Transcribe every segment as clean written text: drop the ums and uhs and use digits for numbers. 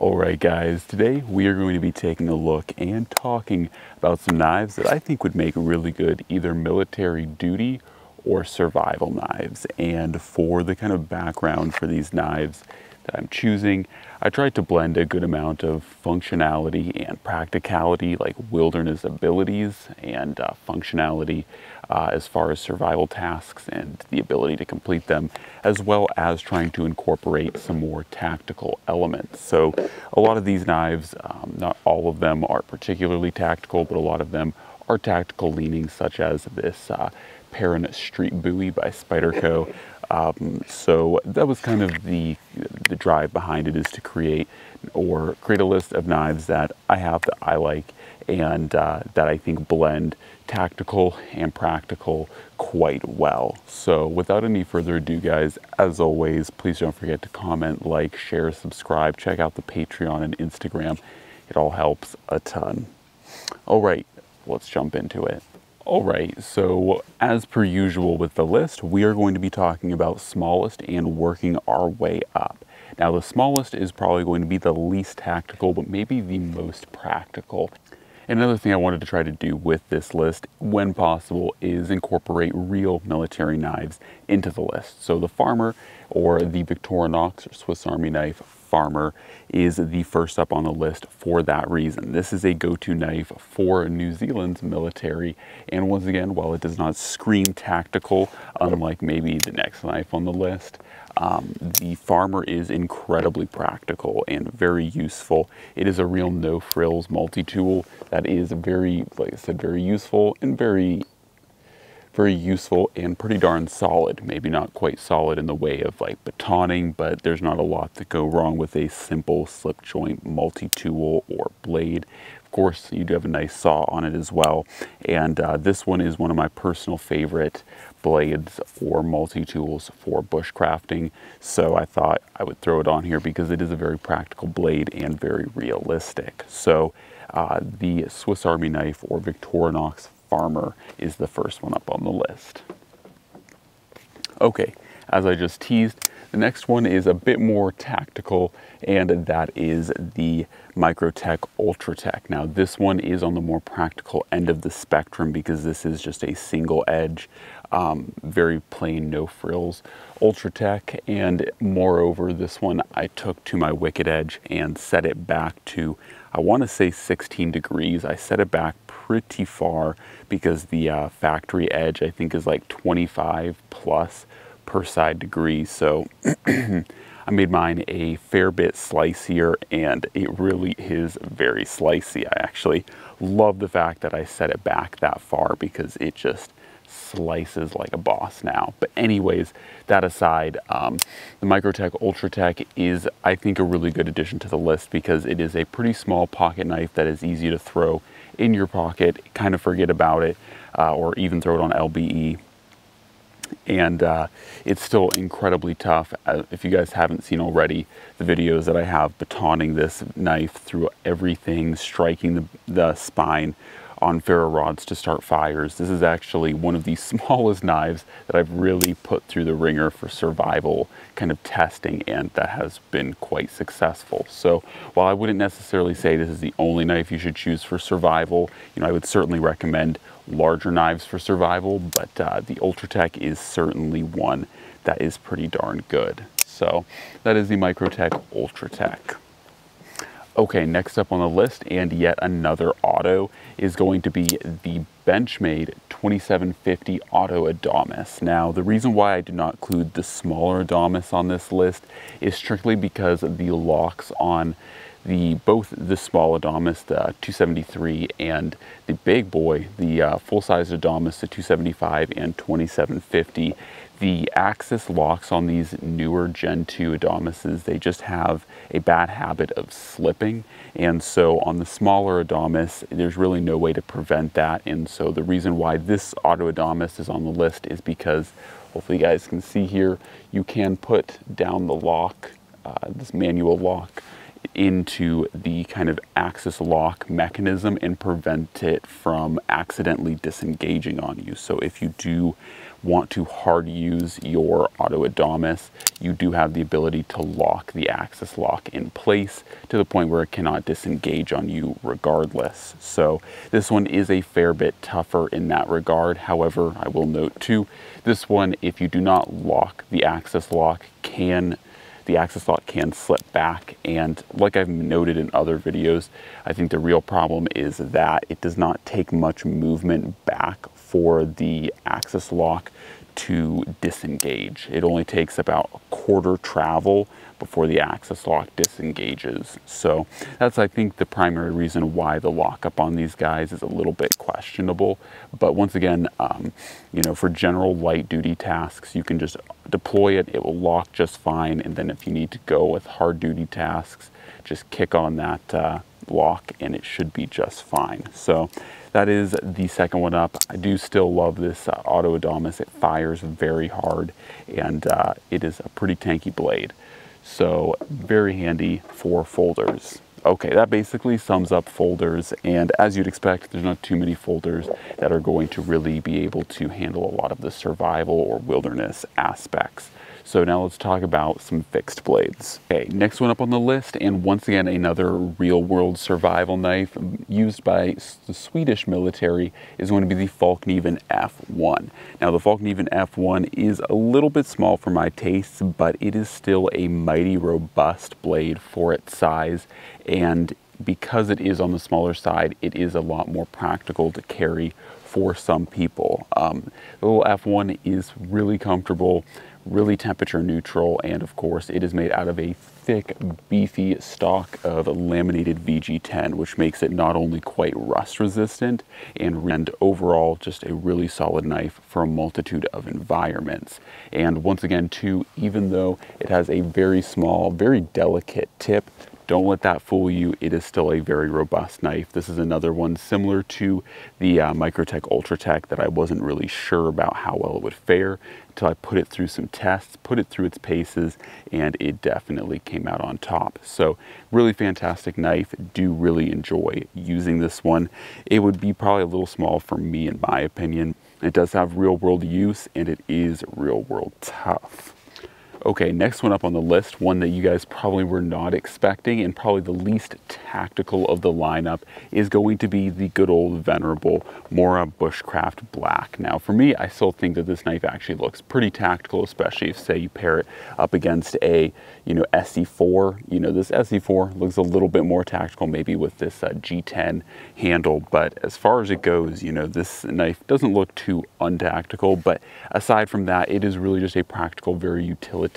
Alright guys, today we are going to be taking a look and talking about some knives that I think would make really good either military duty or survival knives. And for the kind of background for these knives that I'm choosing, I tried to blend a good amount of functionality and practicality, like wilderness abilities and functionality as far as survival tasks and the ability to complete them, as well as trying to incorporate some more tactical elements. So a lot of these knives, not all of them are particularly tactical, but a lot of them are tactical leaning, such as this Perrin Street Bowie by Spyderco. So that was kind of the drive behind it, is to create a list of knives that I have that I like and that I think blend tactical and practical quite well. So without any further ado guys, as always, please don't forget to comment, like, share, subscribe, check out the Patreon and Instagram. It all helps a ton. All right, let's jump into it. All right, so as per usual with the list, we are going to be talking about smallest and working our way up. Now the smallest is probably going to be the least tactical, but maybe the most practical. Another thing I wanted to try to do with this list, when possible, is incorporate real military knives into the list. So the farmer, or the Victorinox or Swiss Army knife farmer, is the first up on the list for that reason. This is a go-to knife for New Zealand's military. And once again, while it does not scream tactical, unlike maybe the next knife on the list, the farmer is incredibly practical and very useful. It is a real no-frills multi-tool that is very, like I said, very useful and very useful and pretty darn solid. Maybe not quite solid in the way of like batoning, but there's not a lot that go wrong with a simple slip joint multi-tool or blade. Of course, you do have a nice saw on it as well. And this one is one of my personal favorite blades or multi-tools for bushcrafting. So I thought I would throw it on here because it is a very practical blade and very realistic. So the Swiss Army knife or Victorinox farmer is the first one up on the list. Okay, as I just teased, the next one is a bit more tactical, and that is the Microtech Ultratech. Now this one is on the more practical end of the spectrum because this is just a single edge, very plain, no frills Ultratech, and moreover this one I took to my Wicked Edge and set it back to, I want to say 16 degrees. I set it back pretty far because the factory edge I think is like 25 plus per side degree, so I made mine a fair bit slicier, and it really is very slicey. I actually love the fact that I set it back that far because it just slices like a boss now. But anyways, that aside, the Microtech Ultratech is, I think, a really good addition to the list because it is a pretty small pocket knife that is easy to throw in your pocket, kind of forget about it, or even throw it on LBE. And it's still incredibly tough. If you guys haven't seen already the videos that I have batoning this knife through everything, striking the spine on ferro rods to start fires. This is actually one of the smallest knives that I've really put through the ringer for survival kind of testing, and that has been quite successful. So while I wouldn't necessarily say this is the only knife you should choose for survival, you know, I would certainly recommend larger knives for survival, but the Ultratech is certainly one that is pretty darn good. So that is the Microtech Ultratech. Okay, next up on the list, and yet another auto, is going to be the Benchmade 2750 Auto Adamas. Now, the reason why I did not include the smaller Adamas on this list is strictly because of the locks on both the small Adamas, the 273, and the big boy, the full-size Adamas, the 275 and 2750. The axis locks on these newer Gen 2 Adamases, they just have a bad habit of slipping. And so on the smaller Adamas, there's really no way to prevent that. And so the reason why this Auto Adamas is on the list is because, hopefully you guys can see here, you can put down the lock, this manual lock, into the kind of axis lock mechanism and prevent it from accidentally disengaging on you. So if you do want to hard use your Auto Adamas, you do have the ability to lock the axis lock in place to the point where it cannot disengage on you regardless. So this one is a fair bit tougher in that regard. However, I will note too, this one, if you do not lock the axis lock, the axis lock can slip back, and like I've noted in other videos, I think the real problem is that it does not take much movement back for the axis lock to disengage. It only takes about a quarter travel before the axis lock disengages. So that's, I think, the primary reason why the lockup on these guys is a little bit questionable. But once again, you know, for general light duty tasks, you can just deploy it, it will lock just fine. And then if you need to go with hard duty tasks, just kick on that lock and it should be just fine. So that is the second one up. I do still love this Auto Adamas. It fires very hard and it is a pretty tanky blade. So very handy for folders. Okay, that basically sums up folders, and as you'd expect, there's not too many folders that are going to really be able to handle a lot of the survival or wilderness aspects. So now let's talk about some fixed blades. Okay, next one up on the list, and once again, another real-world survival knife used by the Swedish military is going to be the Fällkniven F1. Now, the Fällkniven F1 is a little bit small for my tastes, but it is still a mighty robust blade for its size, and because it is on the smaller side, it is a lot more practical to carry for some people. The little F1 is really comfortable, really temperature neutral, and of course it is made out of a thick, beefy stock of laminated VG10, which makes it not only quite rust resistant and overall just a really solid knife for a multitude of environments. And once again too, even though it has a very small, very delicate tip, don't let that fool you. It is still a very robust knife. This is another one similar to the Microtech Ultratech that I wasn't really sure about how well it would fare until I put it through some tests, put it through its paces, and it definitely came out on top. So really fantastic knife. Do really enjoy using this one. It would be probably a little small for me in my opinion. It does have real world use and it is real world tough. Okay, next one up on the list, one that you guys probably were not expecting and probably the least tactical of the lineup, is going to be the good old venerable Mora Bushcraft Black. Now for me, I still think that this knife actually looks pretty tactical, especially if, say, you pair it up against a, you know, SC4. You know, this SC4 looks a little bit more tactical maybe with this G10 handle, but as far as it goes, you know, this knife doesn't look too untactical, but aside from that, it is really just a practical, very utilitarian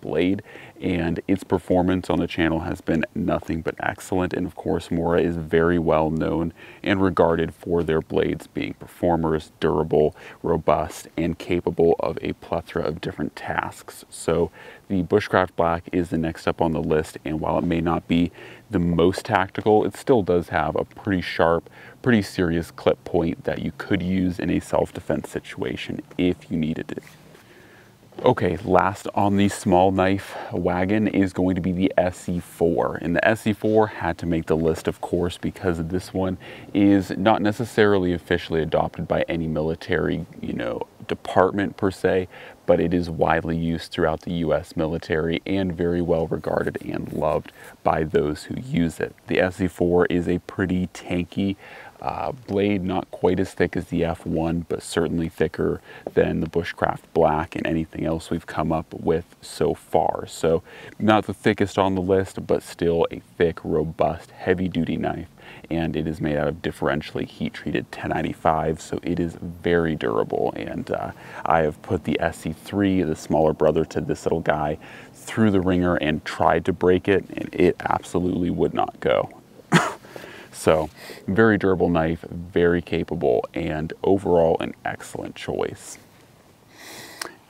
blade, and its performance on the channel has been nothing but excellent. And of course, Mora is very well known and regarded for their blades being performers, durable, robust, and capable of a plethora of different tasks. So the Bushcraft Black is the next up on the list, and while it may not be the most tactical, it still does have a pretty sharp, pretty serious clip point that you could use in a self-defense situation if you needed it. Okay, last on the small knife wagon is going to be the SC4. And the SC4 had to make the list, of course, because this one is not necessarily officially adopted by any military, you know, department per se, but it is widely used throughout the US military and very well regarded and loved by those who use it. The SC4 is a pretty tanky blade, not quite as thick as the F1, but certainly thicker than the Bushcraft Black and anything else we've come up with so far. So not the thickest on the list, but still a thick, robust, heavy-duty knife, and it is made out of differentially heat-treated 1095, so it is very durable. And I have put the SC3, the smaller brother to this little guy, through the ringer and tried to break it, and it absolutely would not go. So very durable knife, very capable, and overall an excellent choice,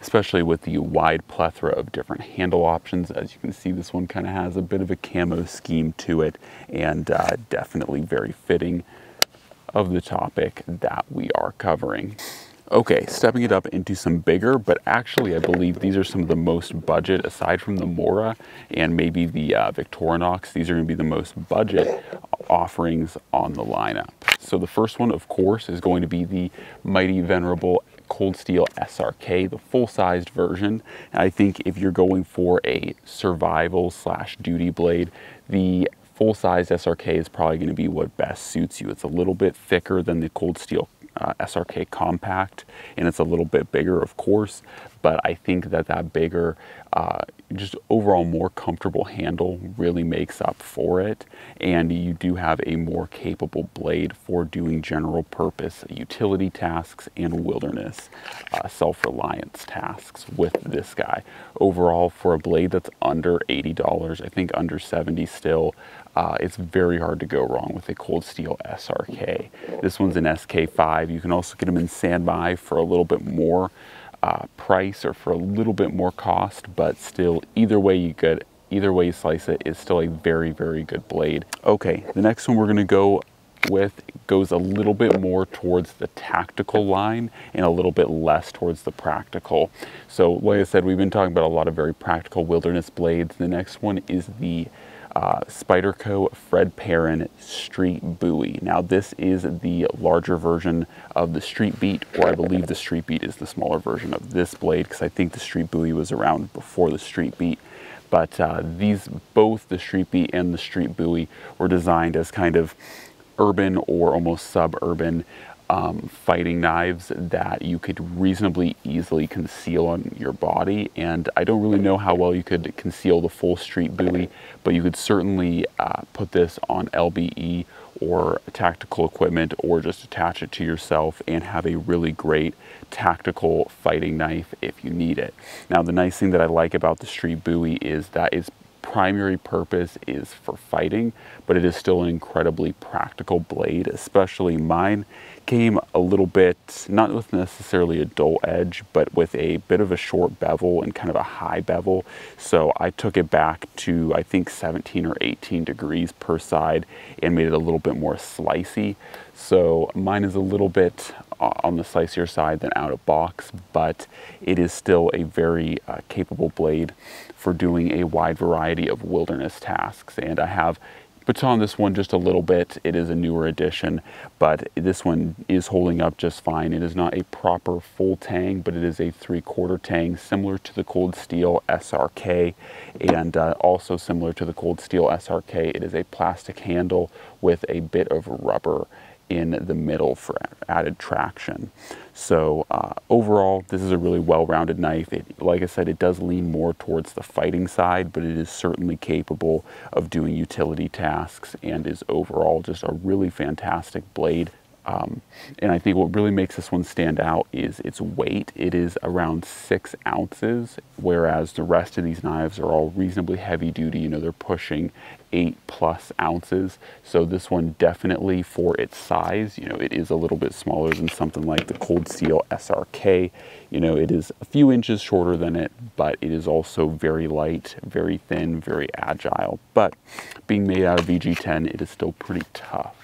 especially with the wide plethora of different handle options. As you can see, this one kind of has a bit of a camo scheme to it, and definitely very fitting of the topic that we are covering. Okay, stepping it up into some bigger, but actually I believe these are some of the most budget, aside from the Mora and maybe the Victorinox, these are going to be the most budget offerings on the lineup. So the first one, of course, is going to be the mighty venerable Cold Steel SRK, the full-sized version. And I think if you're going for a survival slash duty blade, the full-sized SRK is probably going to be what best suits you. It's a little bit thicker than the Cold Steel SRK compact, and it's a little bit bigger, of course, but I think that that bigger, just overall more comfortable handle really makes up for it, and you do have a more capable blade for doing general purpose utility tasks and wilderness self-reliance tasks with this guy. Overall, for a blade that's under $80, I think under 70 still, it's very hard to go wrong with a Cold Steel SRK. This one's an SK5. You can also get them in standby for a little bit more price or for a little bit more cost, but still, either way you slice it, it's still a very, very good blade. Okay, the next one we're gonna go with goes a little bit more towards the tactical line and a little bit less towards the practical. So, like I said, we've been talking about a lot of very practical wilderness blades. The next one is the Spyderco Fred Perrin Street Bowie. Now this is the larger version of the Street Beat, or I believe the Street Beat is the smaller version of this blade, because I think the Street Bowie was around before the Street Beat. But both the Street Beat and the Street Bowie were designed as kind of urban or almost suburban fighting knives that you could reasonably easily conceal on your body, and I don't really know how well you could conceal the full Street Bowie, but you could certainly put this on LBE or tactical equipment, or just attach it to yourself and have a really great tactical fighting knife if you need it. Now the nice thing that I like about the Street Bowie is that it's primary purpose is for fighting, but it is still an incredibly practical blade. Especially mine came a little bit, not with necessarily a dull edge, but with a bit of a short bevel and kind of a high bevel. So I took it back to, I think, 17 or 18 degrees per side and made it a little bit more slicey. So mine is a little bit on the slicier side than out of box, but it is still a very capable blade for doing a wide variety of wilderness tasks. And I have batoned this one just a little bit. It is a newer edition, but this one is holding up just fine. It is not a proper full tang, but it is a 3/4 tang, similar to the Cold Steel SRK, and also similar to the Cold Steel SRK. It is a plastic handle with a bit of rubber in the middle for added traction. So overall, this is a really well-rounded knife. It, like I said, it does lean more towards the fighting side, but it is certainly capable of doing utility tasks and is overall just a really fantastic blade. And I think what really makes this one stand out is its weight. It is around 6 ounces, whereas the rest of these knives are all reasonably heavy duty. You know, they're pushing 8+ ounces. So this one definitely, for its size, you know, it is a little bit smaller than something like the Cold Steel SRK. You know, it is a few inches shorter than it, but it is also very light, very thin, very agile. But being made out of VG10, it is still pretty tough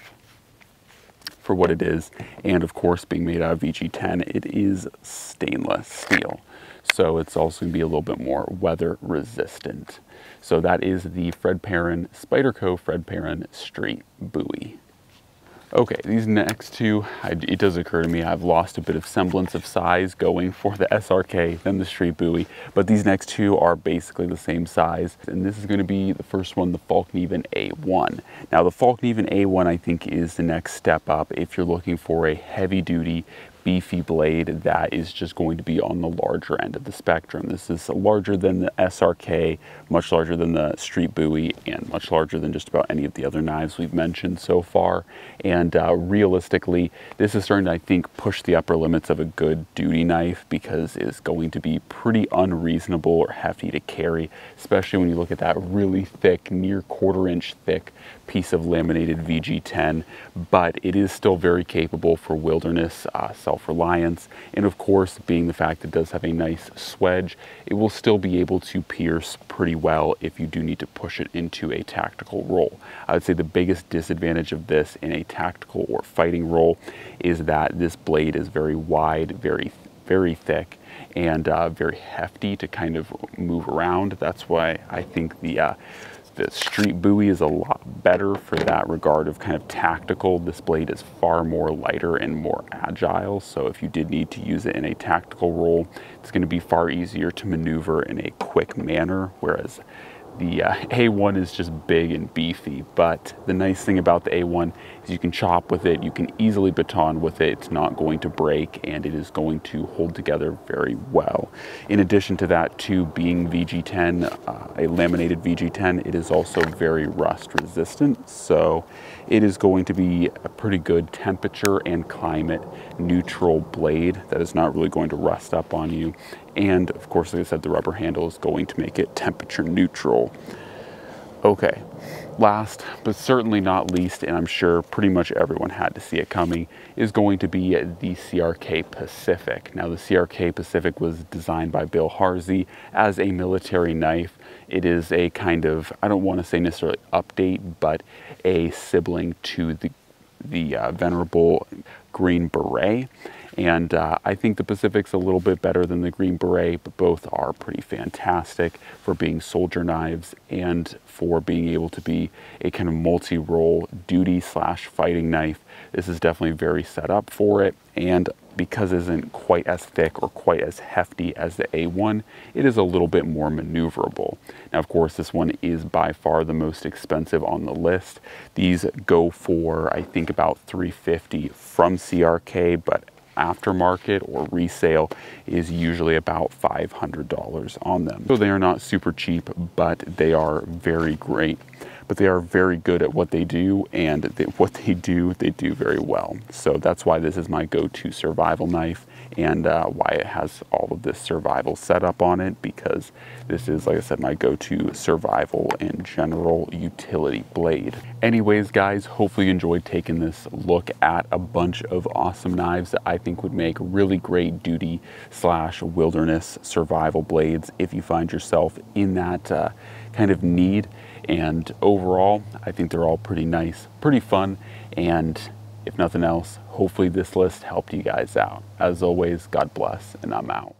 for what it is, and of course, being made out of VG10, it is stainless steel, so it's also going to be a little bit more weather resistant. So that is the Fred Perrin Spyderco Fred Perrin Street Bowie. Okay, these next two, it does occur to me I've lost a bit of semblance of size going for the SRK than the Street Bowie, but these next two are basically the same size, and this is going to be the first one, the Fällkniven A1. Now the Fällkniven A1, I think, is the next step up if you're looking for a heavy-duty, beefy blade that is just going to be on the larger end of the spectrum. This is larger than the SRK, much larger than the Street Bowie, and much larger than just about any of the other knives we've mentioned so far. And realistically, this is starting to, I think, push the upper limits of a good duty knife, because it's going to be pretty unreasonable or hefty to carry, especially when you look at that really thick, near 1/4 inch thick piece of laminated VG10. But it is still very capable for wilderness, self self-reliance, and of course, being the fact it does have a nice swedge, it will still be able to pierce pretty well if you do need to push it into a tactical role. I would say the biggest disadvantage of this in a tactical or fighting role is that this blade is very wide, very thick, and very hefty to kind of move around. That's why I think the Street Bowie is a lot better for that regard of kind of tactical. This blade is far more lighter and more agile, so if you did need to use it in a tactical role, it's going to be far easier to maneuver in a quick manner, whereas the A1 is just big and beefy. But the nice thing about the A1 is you can chop with it, you can easily baton with it, it's not going to break, and it is going to hold together very well. In addition to that, too, being VG10, a laminated VG10, it is also very rust resistant, so it is going to be a pretty good temperature and climate neutral blade that is not really going to rust up on you. And of course, like I said, the rubber handle is going to make it temperature neutral. Okay, last but certainly not least, and I'm sure pretty much everyone had to see it coming, is going to be the CRK Pacific. Now, the CRK Pacific was designed by Bill Harsey as a military knife. It is a kind of, I don't want to say necessarily update, but a sibling to the venerable Green Beret. And I think the Pacific's a little bit better than the Green Beret, but both are pretty fantastic for being soldier knives and for being able to be a kind of multi-role duty/fighting knife. This is definitely very set up for it, and because it isn't quite as thick or quite as hefty as the A1, it is a little bit more maneuverable. Now, of course, this one is by far the most expensive on the list. These go for, I think, about $350 from CRK, but aftermarket or resale is usually about $500 on them. So they are not super cheap, but they are very great. But they are very good at what they do, and they do very well. So that's why this is my go-to survival knife, and why it has all of this survival setup on it, because this is, like I said, my go-to survival and general utility blade. Anyways, guys, hopefully you enjoyed taking this look at a bunch of awesome knives that I think would make really great duty/wilderness survival blades if you find yourself in that kind of need. And overall, I think they're all pretty nice, pretty fun, and if nothing else, hopefully this list helped you guys out. As always, God bless, and I'm out.